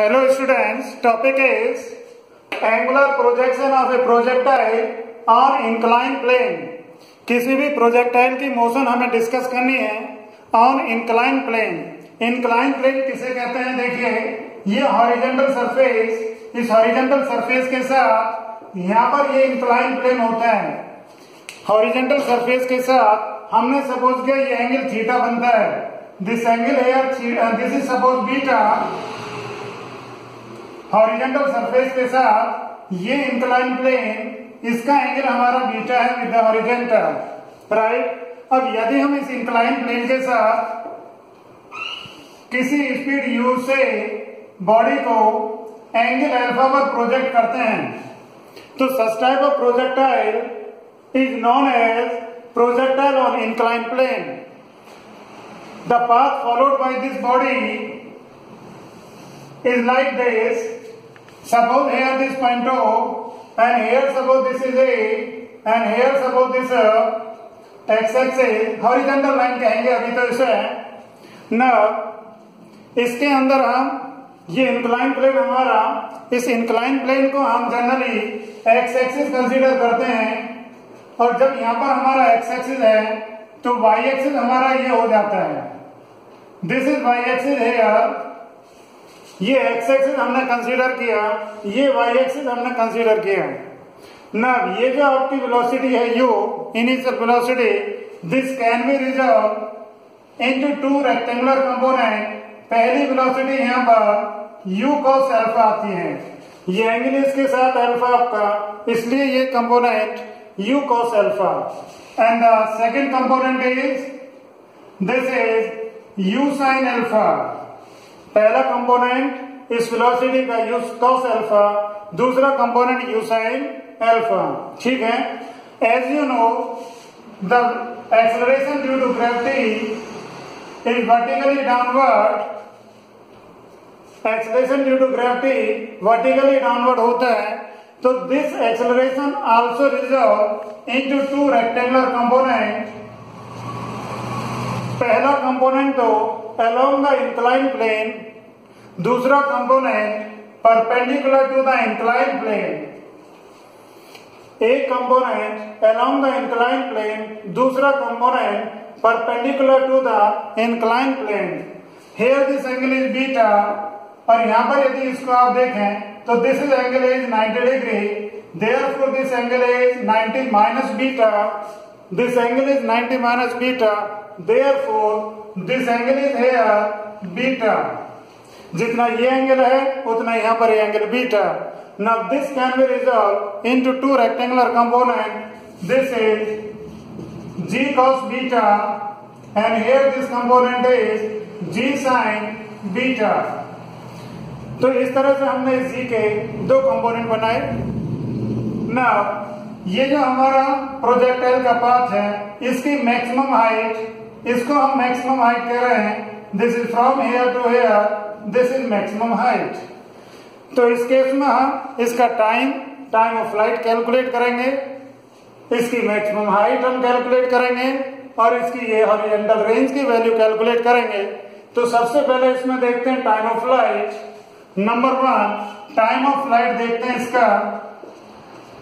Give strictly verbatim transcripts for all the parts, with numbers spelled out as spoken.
Hello students, topic is angular projection of a projectile on incline plane. किसी भी projectile की motion हमें discuss करनी है on incline plane. Incline plane किसे कहते हैं? देखिए, ये हॉरिजॉन्टल सरफेस, इस हॉरिजॉन्टल सरफेस के साथ यहाँ पर ये इंक्लाइन प्लेन होता है। हॉरिजॉन्टल सरफेस के साथ हमने सपोज किया ये एंगल थीटा बनता है। दिस एंगल है, this is suppose beta. Horizontal surface के साथ ये इंक्लाइन प्लेन, इसका एंगल हमारा बीटा है विद द हॉरिजॉन्टल, राइट। अब यदि हम इस इंक्लाइन प्लेन के साथ किसी स्पीड यू से बॉडी को एंगल अल्फा पर प्रोजेक्ट करते हैं तो such type of projectile is known as projectile on incline plane. The path followed by this body is like this. Suppose here this point O, and here suppose this is A, and here suppose this x-axis horizontal line कहेंगे अभी तो इसे है ना। इसके अंदर हम ये इंक्लाइन प्लेन हमारा, इस इंक्लाइन प्लेन को हम जनरली x-axis कंसीडर करते हैं, और जब यहाँ पर हमारा x-axis है तो y-axis हमारा ये हो जाता है। दिस इज y-axis है यार, ये एक्स एक्सिस हमने कंसीडर किया, ये वाई एक्सिस हमने कंसीडर किया ना। ये जो आपकी वेलोसिटी है u, initial velocity, this can be resolve into two rectangular component. पहली वेलोसिटी यहाँ पर यू कॉस अल्फा आती है, ये एंगल इसके साथ अल्फा आपका, इसलिए ये component u cos alpha. And the second component is this is u sine alpha. पहला कंपोनेंट इस वेलोसिटी का यू कॉस अल्फा, दूसरा कंपोनेंट यू साइन अल्फा, ठीक है। As you know the acceleration due to gravity is vertically downward. Acceleration due to gravity vertically downward होता है, तो this acceleration also resolve into two rectangular component. पहला component तो along the inclined plane, दूसरा component perpendicular to the incline plane. एक component along the inclined plane, दूसरा component perpendicular to the incline plane. Here this angle is beta, और यहाँ पर यदि इसको आप देखें तो this is angle is ninety degree, therefore this angle is ninety minus beta, this angle is ninety minus beta, therefore this angle is here beta. जितना ये एंगल है उतना यहाँ पर ये angle beta. Now this can be resolve into two rectangular component. This is g cos beta and here this component is g sine beta. तो इस तरह से हमने जी के दो कंपोनेंट बनाए। नाउ ये जो हमारा प्रोजेक्टाइल का पाथ है, इसकी मैक्सिमम हाइट, इसको हम मैक्सिमम हाइट कह रहे हैं। This is from here to here, this is maximum height. तो इस केस में हम इसका time time of flight calculate करेंगे, इसकी मैक्सिमम हाइट हम कैलकुलेट करेंगे, और इसकी ये हॉरिजॉन्टल रेंज की वैल्यू कैलकुलेट करेंगे। तो सबसे पहले इसमें देखते हैं time of flight. Number one, time of flight देखते हैं इसका।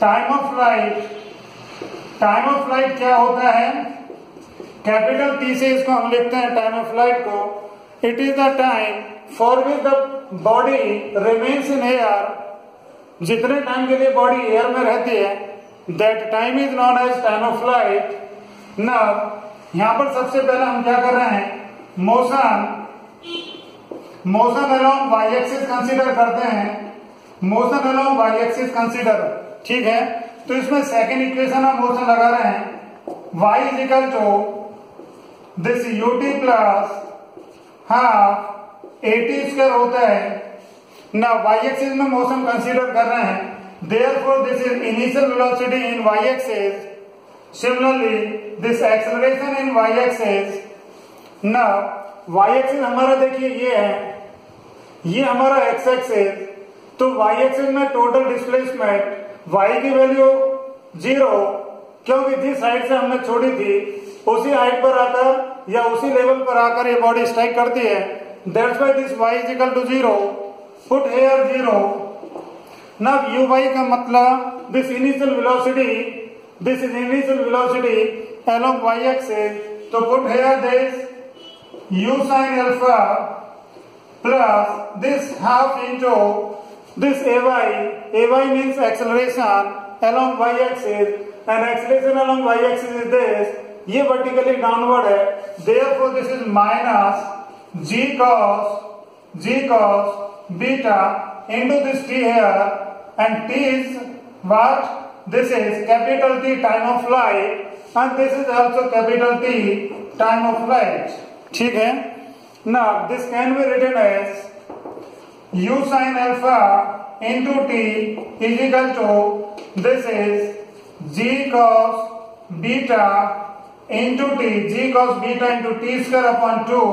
Time of flight, time of flight क्या होता है? कैपिटल टी से इसको हम लिखते हैं टाइम ऑफ फ्लाइट को। It is the time for which the body remains in air. जितने टाइम के लिए बॉडी एयर में रहती है that time is known as time of flight. Now यहाँ पर सबसे पहले हम क्या कर रहे हैं, motion motion along y axis consider करते हैं। Motion along y axis consider, ठीक है। तो इसमें सेकेंड इक्वेशन हम मोशन लगा रहे हैं, y is equal to this u t plus half a t square होता है ना। वाई एक्सिस में मोशन कंसीडर कर रहे हैं, therefore this is initial velocity in y axis, similarly this acceleration in y axis ना। वाई एक्सिस हमारा देखिए ये है, ये हमारा एक्स एक्सिस। तो वाई एक्सिस में टोटल डिस्प्लेसमेंट, वाई की वैल्यू जीरो, क्योंकि जिस हाइट से हमने छोड़ी थी उसी हाइट पर आकर या उसी लेवल पर आकर ये बॉडी स्ट्राइक करती है, that's why this y is equal to zero. put here zero. Now u y का मतलब this initial velocity, this is initial velocity along y axis. So put here this u sin alpha plus this half into this a y. A y means acceleration along y axis, and acceleration along y axis is this. ये vertically downward है. Therefore this is minus g cos g cos beta into this t here, and t is what? This is capital T time of flight, and this is also capital T time of flight. ठीक है. Now this can be written as u sin alpha into t is equal to this is g cos beta into t, g cos beta into t square upon two.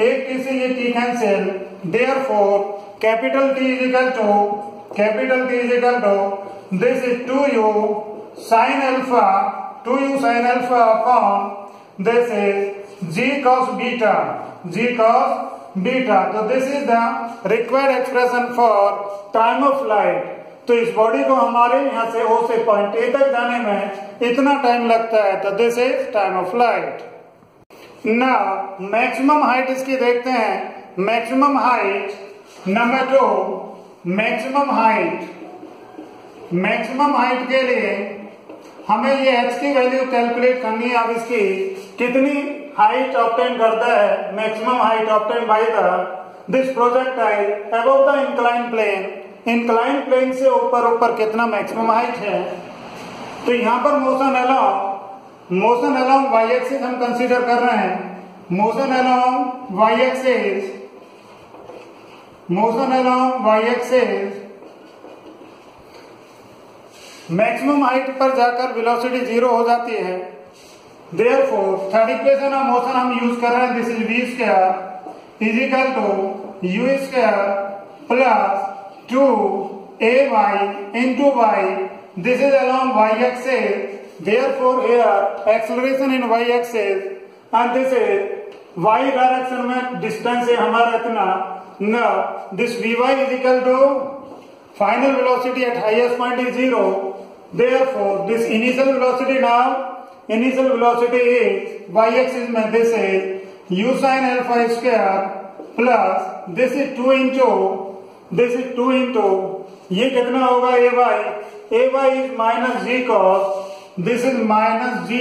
एक t से ये t cancel. Therefore capital T is equal to capital T is equal to this is two u sin alpha two u sin alpha upon this is g cos beta g cos beta. So this is the required expression for time of flight. तो इस body को हमारे यहाँ से O से point A तक जाने में इतना टाइम लगता है. तो this is time of flight. Now maximum height इसकी देखते हैं. Maximum height number two. Maximum height maximum height के लिए हमें ये h की वैल्यू कैलकुलेट करनी है. अब इसकी कितनी हाइट ऑब्टेन करता है maximum height obtain by the this projectile above the incline plane. Incline plane से ऊपर ऊपर कितना मैक्सिमम हाइट है. तो यहाँ पर motion along motion along y axis हम कंसीडर कर रहे हैं. Motion along y axis motion along y axis maximum height पर जाकर वेलोसिटी जीरो हो जाती है. Therefore third equation of motion हम यूज कर रहे हैं. This is v square is equal to u square plus two ay into y. This is along y axis. Therefore here acceleration in y axis, and this is y direction में distance है हमारा इतना. Now this vy is equal to final velocity at highest point is zero. Therefore this initial velocity now initial velocity is y axis में this is u sin alpha square plus this is two into This is two into ये कितना होगा a y a y is minus g cos this is minus g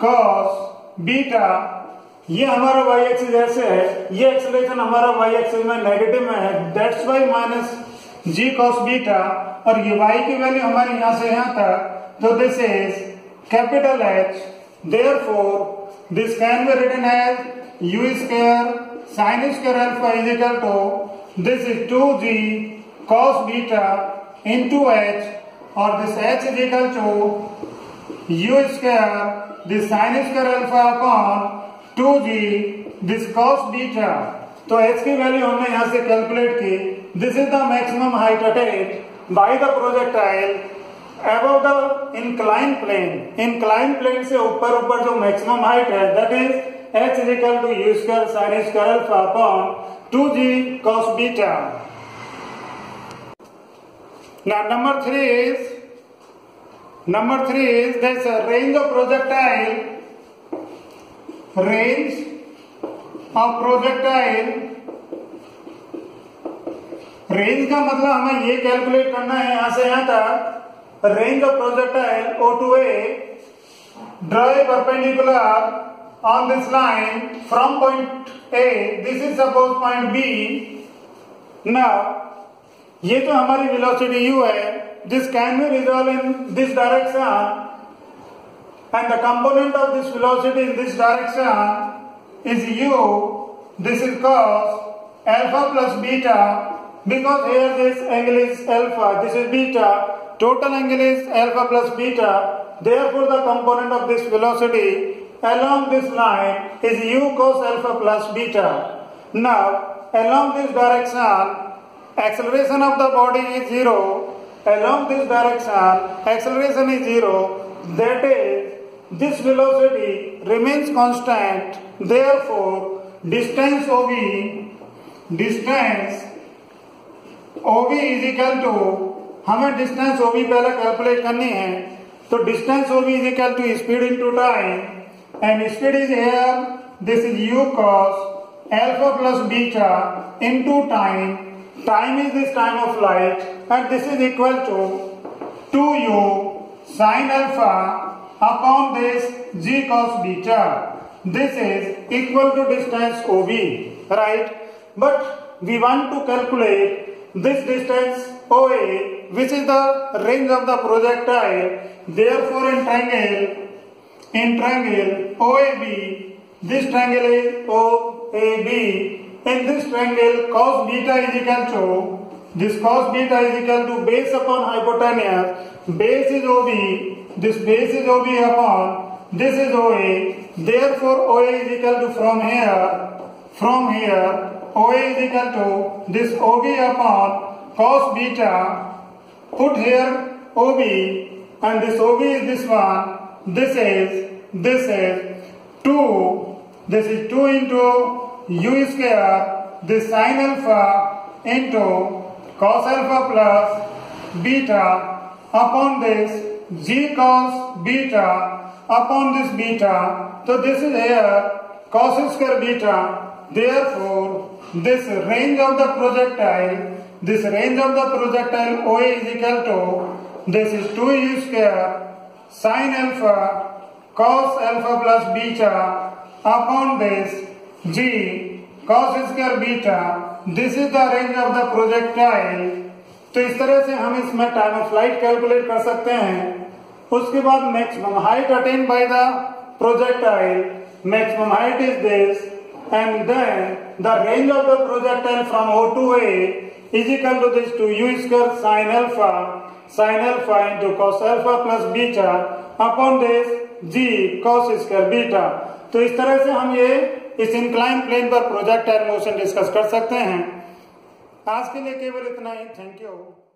cos beta. ये हमारा y axis ऐसे है. ये acceleration हमारा y axis में नेगेटिव में है. That's why minus g cos beta. और ये y की वैल्यू हमारे यहाँ से यहाँ तक. तो this is capital H. Therefore this can be written as u square sin square alpha is equal to this is two g cos beta into h, or this h is equal to u square this sin square alpha upon two g this cos beta. तो h की value हमने यहाँ से calculate की. This is the maximum height attained by the projectile above the incline plane. Incline plane से ऊपर ऊपर जो मैक्सिमम हाइट है that is h is equal to u square sin square alpha upon two g cos beta. Now number three is number three is there's a range of projectile range of projectile range का मतलब हमें ये calculate करना है यहाँ से यहाँ तक. Range of projectile O to A draw a perpendicular on this line from point A. This is suppose point B. Now ये तो हमारी velocity u है. This can be resolved in this direction, and the component of this velocity in this direction is u. This is cos alpha plus beta, because here this angle is alpha, this is beta. Total angle is alpha plus beta. Therefore the component of this velocity along this line is u cos alpha plus beta. Now along this direction acceleration of the body is zero. Along this direction acceleration is zero. That is this velocity remains constant. Therefore distance O B distance O B is equal to, हमें distance O B पहले calculate करनी है, तो distance O B is equal to speed into time, and speed is here this is u cos alpha plus beta into time, time is this time of flight, and this is equal to two u sin alpha upon this g cos beta. This is equal to distance O B, right? But we want to calculate this distance O A, which is the range of the projectile. Therefore, in triangle, in triangle O A B, this triangle is O A B. In this triangle, cos beta is equal to, this cos beta is equal to base upon hypotenuse. Base is O B. This base is O B upon this is O A. Therefore, O A is equal to from here, from here, O A is equal to this O B upon cos beta. Put here O B, and this O B is this one. This is this is two. This is two into u square, this sin alpha into cos alpha plus beta upon this g cos beta upon this beta. So this is here cos square beta. Therefore, this range of the projectile, this range of the projectile O A is equal to, this is two u square sin alpha cos alpha plus beta upon this g cos square beta. This is the range of the projectile. तो इस तरह से हम इसमें time of flight calculate कर सकते हैं. उसके बाद maximum height attain by the projectile, maximum height is this, and then the range of the projectile from O to A is equal to this two u square sin alpha sin alpha into cos alpha plus beta upon this g cos square beta. तो इस तरह से हम ये इस incline plane पर projectile motion discuss कर सकते हैं. आज के लिए केवल इतना ही. Thank you.